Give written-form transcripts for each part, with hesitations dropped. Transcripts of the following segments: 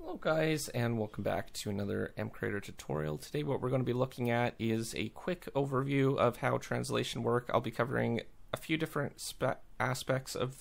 Hello guys, and welcome back to another MCreator tutorial. Today what we're going to be looking at is a quick overview of how translation works. I'll be covering a few different aspects of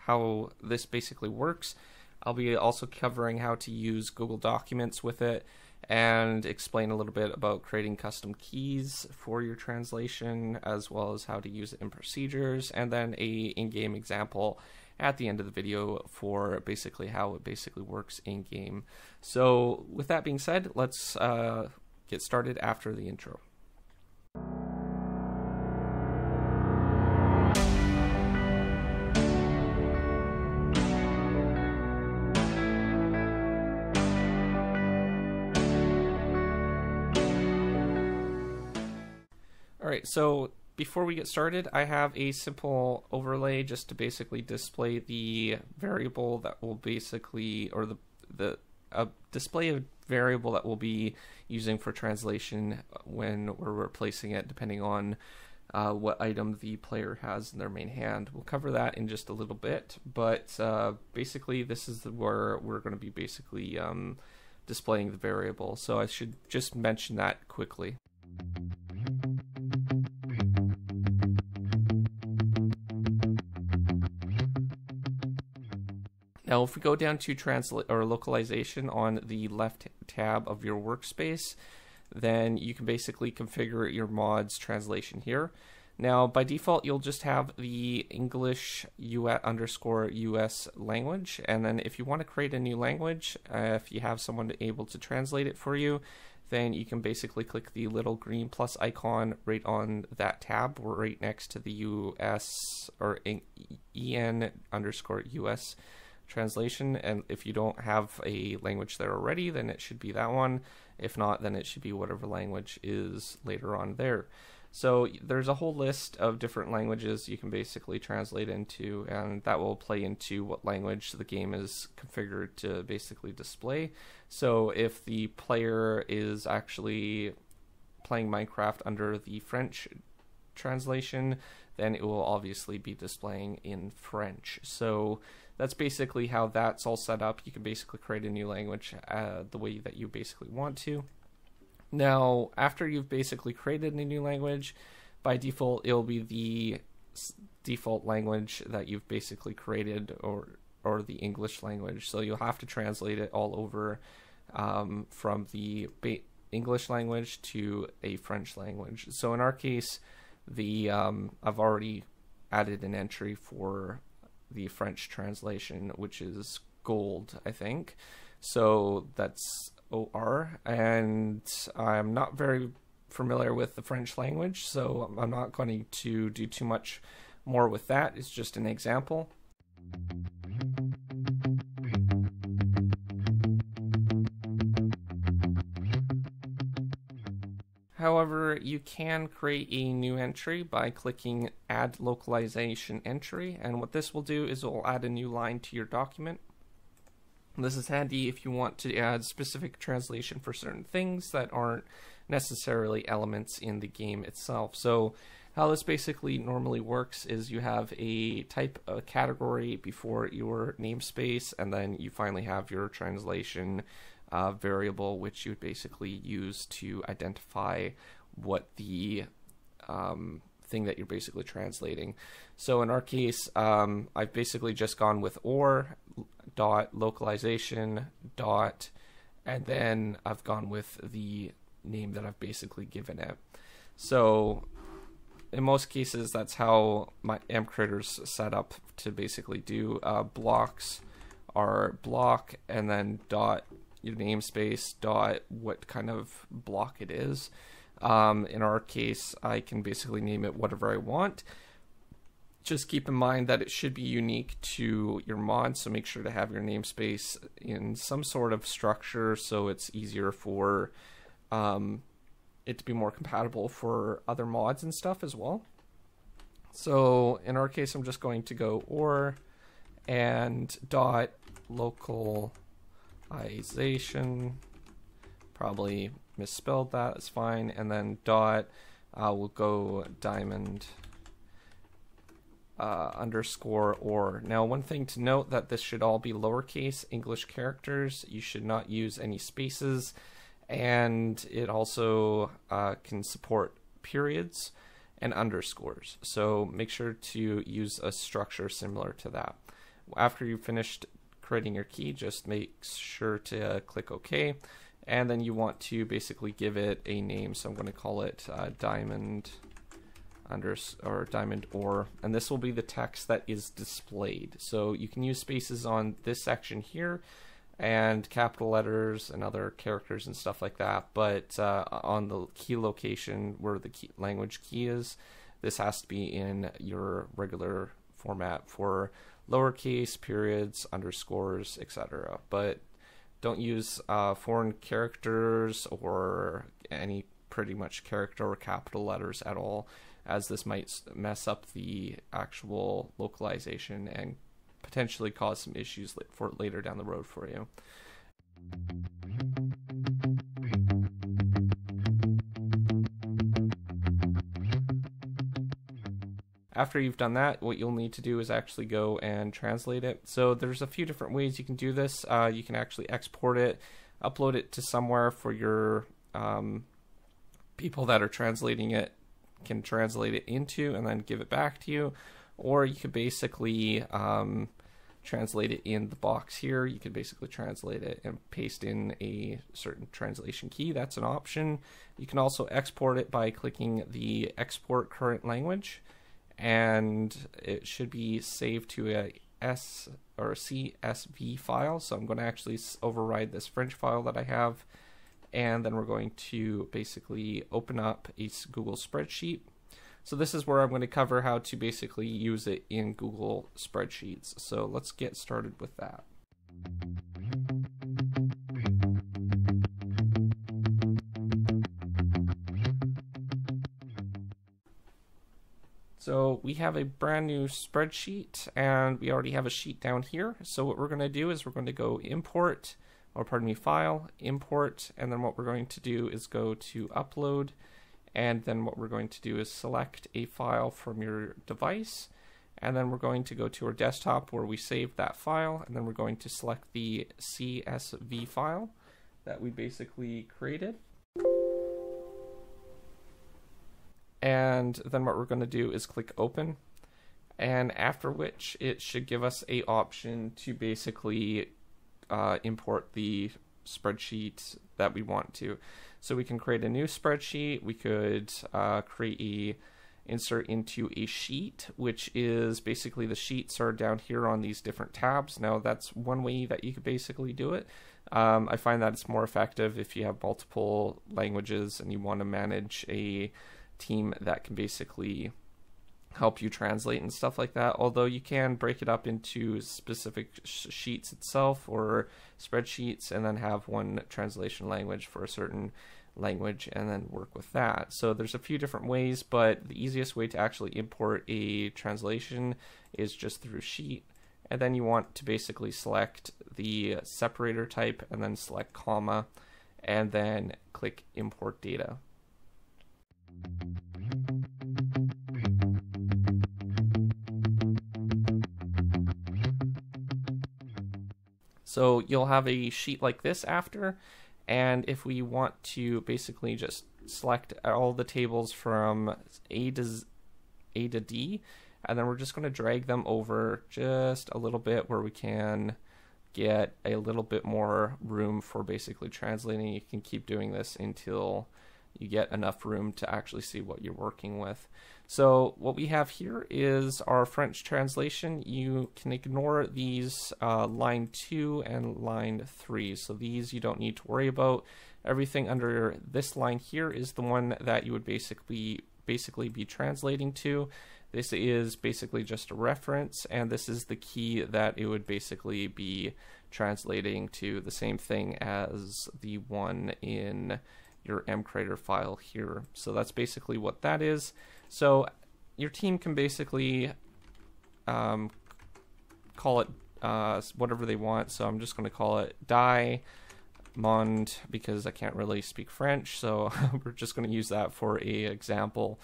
how this basically works. I'll be also covering how to use Google Documents with it and explain a little bit about creating custom keys for your translation, as well as how to use it in procedures, and then a in-game example at the end of the video for basically how it works in game. So with that being said, let's get started after the intro. All right, so before we get started, I have a simple overlay just to basically display the variable that will basically, or display a variable that we'll be using for translation when we're replacing it, depending on what item the player has in their main hand. We'll cover that in just a little bit, but basically this is where we're going to be basically displaying the variable. So I should just mention that quickly. Now, if we go down to translate or localization on the left tab of your workspace, then you can basically configure your mod's translation here. Now, by default, you'll just have the English _US language, and then if you want to create a new language, if you have someone able to translate it for you, then you can basically click the little green plus icon right on that tab, right next to the US or EN _US. Translation. And if you don't have a language there already, then it should be that one. If not, then it should be whatever language is later on there. So there's a whole list of different languages you can basically translate into, and that will play into what language the game is configured to basically display. So if the player is actually playing Minecraft under the French translation, then it will obviously be displaying in French. So that's basically how that's all set up. You can basically create a new language the way that you basically want to. Now, after you've basically created a new language, by default, it'll be the default language that you've basically created, or the English language. So you'll have to translate it all over from the English language to a French language. So in our case, I've already added an entry for the French translation, which is gold, I think. So that's OR, and I'm not very familiar with the French language, so I'm not going to do too much more with that. It's just an example. However, you can create a new entry by clicking Add Localization Entry, and what this will do is it will add a new line to your document. And this is handy if you want to add specific translation for certain things that aren't necessarily elements in the game itself. So how this basically normally works is you have a category before your namespace, and then you finally have your translation variable, which you would basically use to identify what the thing that you're basically translating. So in our case, I've basically just gone with or dot localization dot, and then I've gone with the name that I've basically given it. So in most cases, that's how my MCreator's set up to basically do. Blocks are block, and then dot your namespace dot what kind of block it is. In our case, I can basically name it whatever I want. Just keep in mind that it should be unique to your mod, so make sure to have your namespace in some sort of structure so it's easier for it to be more compatible for other mods and stuff as well. So in our case, I'm just going to go or and dot local localization, probably misspelled that, it's fine, and then dot, we'll go diamond, underscore or. Now, one thing to note that this should all be lowercase English characters. You should not use any spaces, and it also can support periods and underscores. So make sure to use a structure similar to that. After you've finished creating your key, just make sure to click OK, and then you want to basically give it a name. So I'm going to call it diamond diamond or, and this will be the text that is displayed. So you can use spaces on this section here and capital letters and other characters and stuff like that, but on the key location where the key language key is, this has to be in your regular format for lowercase, periods, underscores, etc. But don't use foreign characters or any pretty much character or capital letters at all, as this might mess up the actual localization and potentially cause some issues for later down the road for you. After you've done that, what you'll need to do is actually go and translate it. So there's a few different ways you can do this. You can actually export it, upload it to somewhere for your people that are translating it can translate it into and then give it back to you, or you could basically translate it in the box here. You could basically translate it and paste in a certain translation key. That's an option. You can also export it by clicking the export current language, and it should be saved to a S or a CSV file. So I'm going to actually override this French file that I have, and then we're going to basically open up a Google spreadsheet. So this is where I'm going to cover how to basically use it in Google spreadsheets. So let's get started with that. So we have a brand new spreadsheet, and we already have a sheet down here. So what we're going to do is we're going to go import, or pardon me, file, import, and then what we're going to do is go to upload, and then what we're going to do is select a file from your device, and then we're going to go to our desktop where we saved that file, and then we're going to select the CSV file that we basically created. And then what we're going to do is click open, and after which it should give us a option to basically import the spreadsheet that we want to. So we can create a new spreadsheet, we could create a insert into a sheet, which is basically the sheets are down here on these different tabs. Now that's one way that you could basically do it. I find that it's more effective if you have multiple languages and you want to manage a team that can basically help you translate and stuff like that, although you can break it up into specific sheets itself or spreadsheets and then have one translation language for a certain language and then work with that. So there's a few different ways, but the easiest way to actually import a translation is just through sheet, and then you want to basically select the separator type and then select comma and then click import data. So you'll have a sheet like this after, and if we want to basically just select all the tables from A to D, and then we're just going to drag them over just a little bit where we can get a little bit more room for basically translating. You can keep doing this until you get enough room to actually see what you're working with. So what we have here is our French translation. You can ignore these line 2 and line 3. So these you don't need to worry about. Everything under this line here is the one that you would basically be translating to. This is basically just a reference, and this is the key that it would basically be translating to, the same thing as the one in your MCreator file here. So that's basically what that is. So your team can basically call it whatever they want. So I'm just going to call it Diamond because I can't really speak French. So we're just going to use that for an example.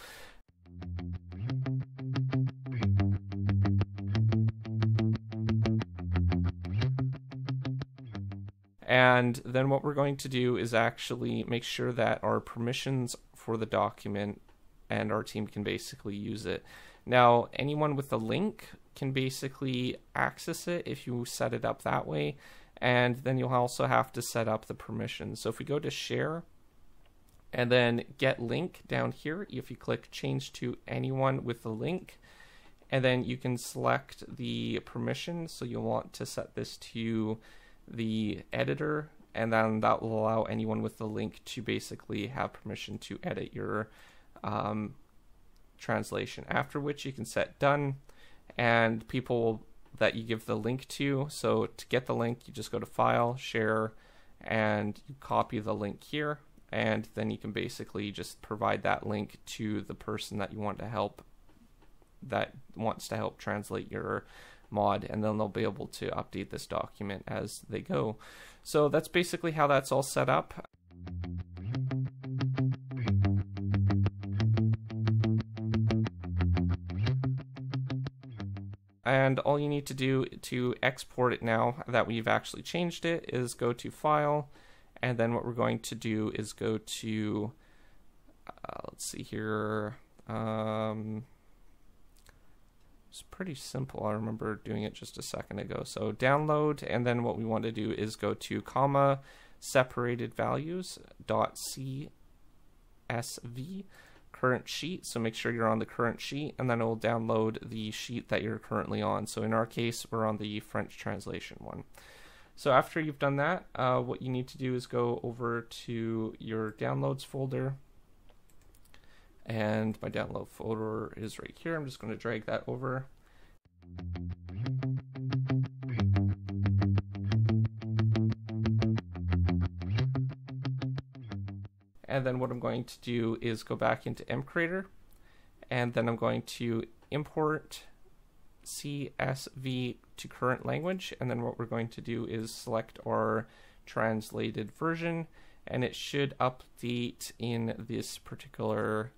And then what we're going to do is actually make sure that our permissions for the document and our team can basically use it. Now, anyone with a link can basically access it if you set it up that way. And then you'll also have to set up the permissions. So if we go to share and then get link down here, if you click change to anyone with a link, and then you can select the permission. So you'll want to set this to the editor, and then that will allow anyone with the link to basically have permission to edit your translation, after which you can set done, and people that you give the link to. So to get the link, you just go to file, share, and you copy the link here, and then you can basically just provide that link to the person that you want to help, that wants to help translate your mod, and then they'll be able to update this document as they go. So that's basically how that's all set up. And all you need to do to export it, now that we've actually changed it, is go to file, and then what we're going to do is go to let's see here, it's pretty simple. I remember doing it just a second ago. So download, and then what we want to do is go to comma separated values dot CSV current sheet. So make sure you're on the current sheet, and then it will download the sheet that you're currently on. So in our case, we're on the French translation one. So after you've done that, what you need to do is go over to your downloads folder. And my download folder is right here. I'm just going to drag that over. And then what I'm going to do is go back into MCreator, and then I'm going to import CSV to current language. And then what we're going to do is select our translated version, and it should update in this particular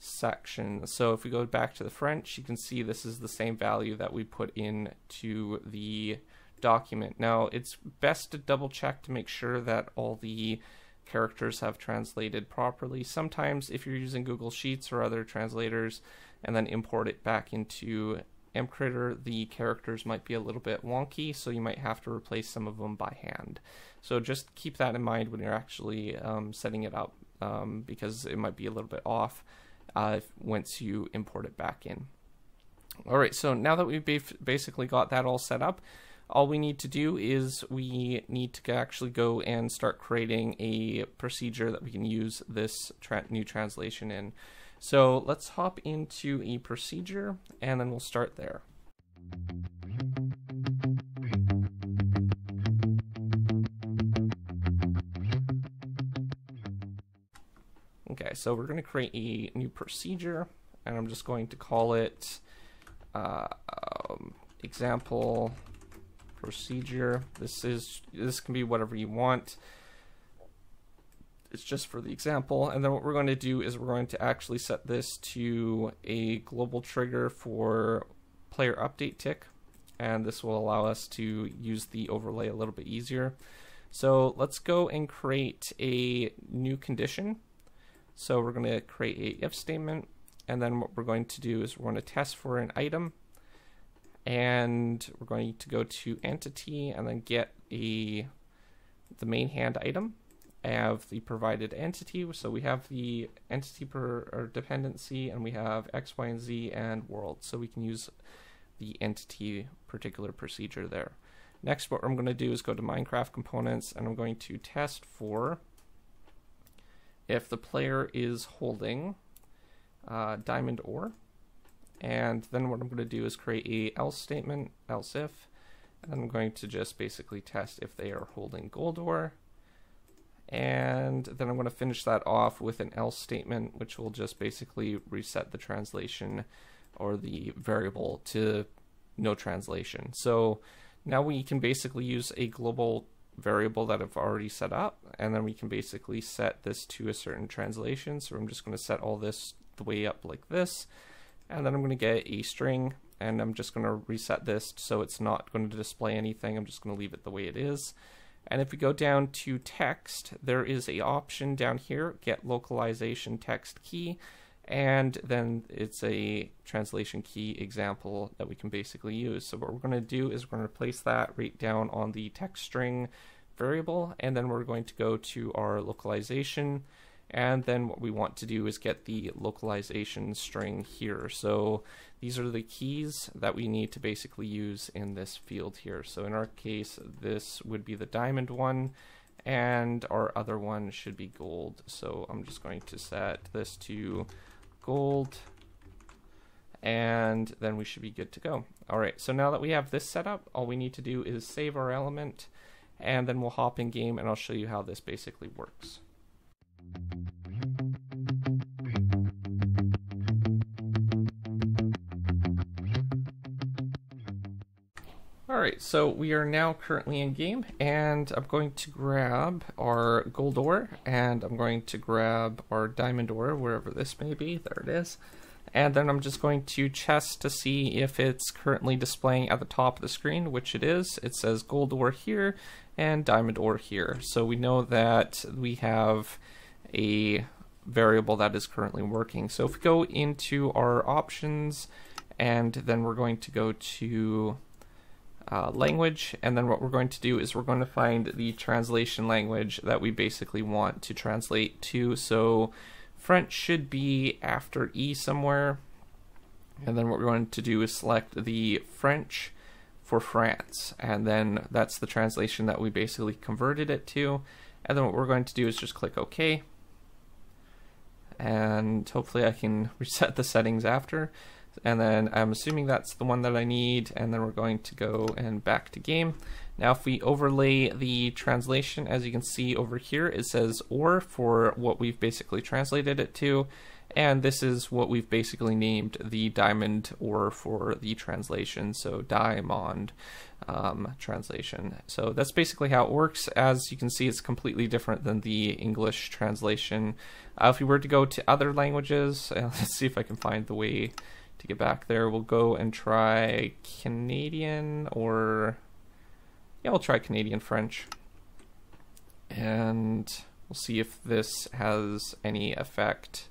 section. So if we go back to the French, you can see this is the same value that we put in to the document. Now, it's best to double check to make sure that all the characters have translated properly. Sometimes if you're using Google Sheets or other translators and then import it back into MCreator, the characters might be a little bit wonky, so you might have to replace some of them by hand. So just keep that in mind when you're actually setting it up, because it might be a little bit off once you import it back in. Alright, so now that we've basically got that all set up, all we need to do is we need to actually go and start creating a procedure that we can use this new translation in. So let's hop into a procedure, and then we'll start there. Okay, so we're going to create a new procedure, and I'm just going to call it example procedure. This can be whatever you want. It's just for the example. And then what we're going to do is we're going to actually set this to a global trigger for player update tick, and this will allow us to use the overlay a little bit easier. So let's go and create a new condition. So we're going to create a if statement, and then what we're going to do is we're going to test for an item, and we're going to go to entity and then get the main hand item of the provided entity. So we have the entity or dependency, and we have X, Y, and Z and world. So we can use the entity particular procedure there. Next, what I'm going to do is go to Minecraft components, and I'm going to test for if the player is holding diamond ore. And then what I'm going to do is create a else statement, else if, and I'm going to just basically test if they are holding gold ore. And then I'm going to finish that off with an else statement, which will just basically reset the translation or the variable to no translation. So now we can basically use a global variable that I've already set up, and then we can basically set this to a certain translation. So I'm just going to set all this the way up like this, and then I'm going to get a string, and I'm just going to reset this so it's not going to display anything. I'm just going to leave it the way it is. And if we go down to text, there is an option down here, get localization text key, and then it's a translation key example that we can basically use. So what we're going to do is we're going to replace that right down on the text string variable, and then we're going to go to our localization, and then what we want to do is get the localization string here. So these are the keys that we need to basically use in this field here. So in our case, this would be the diamond one, and our other one should be gold. So I'm just going to set this to gold, and then we should be good to go. All right, so now that we have this set up, all we need to do is save our element, and then we'll hop in game, and I'll show you how this basically works. Alright, so we are now currently in game, and I'm going to grab our gold ore, and I'm going to grab our diamond ore, wherever this may be, there it is. And then I'm just going to chest to see if it's currently displaying at the top of the screen, which it is. It says gold ore here and diamond ore here. So we know that we have a variable that is currently working. So if we go into our options, and then we're going to go to language, and then what we're going to do is we're going to find the translation language that we basically want to translate to. So French should be after E somewhere, and then what we're going to do is select the French for France, and then that's the translation that we basically converted it to. And then what we're going to do is just click OK, and hopefully I can reset the settings after. And then I'm assuming that's the one that I need, and then we're going to go and back to game. Now if we overlay the translation, as you can see over here, it says or for what we've basically translated it to, and this is what we've basically named the diamond or for the translation, so diamond translation. So that's basically how it works. As you can see, it's completely different than the English translation. If we were to go to other languages, let's see if I can find the way to get back there. We'll go and try Canadian, or yeah, we'll try Canadian French, and we'll see if this has any effect.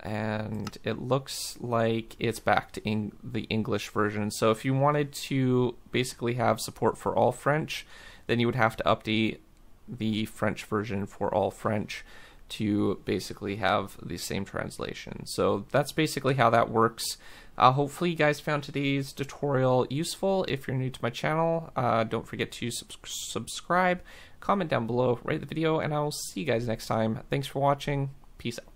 And it looks like it's back to the English version. So if you wanted to basically have support for all French, then you would have to update the French version for all French to basically have the same translation. So that's basically how that works. Hopefully you guys found today's tutorial useful. If you're new to my channel, don't forget to subscribe, comment down below, rate the video, and I will see you guys next time. Thanks for watching. Peace out.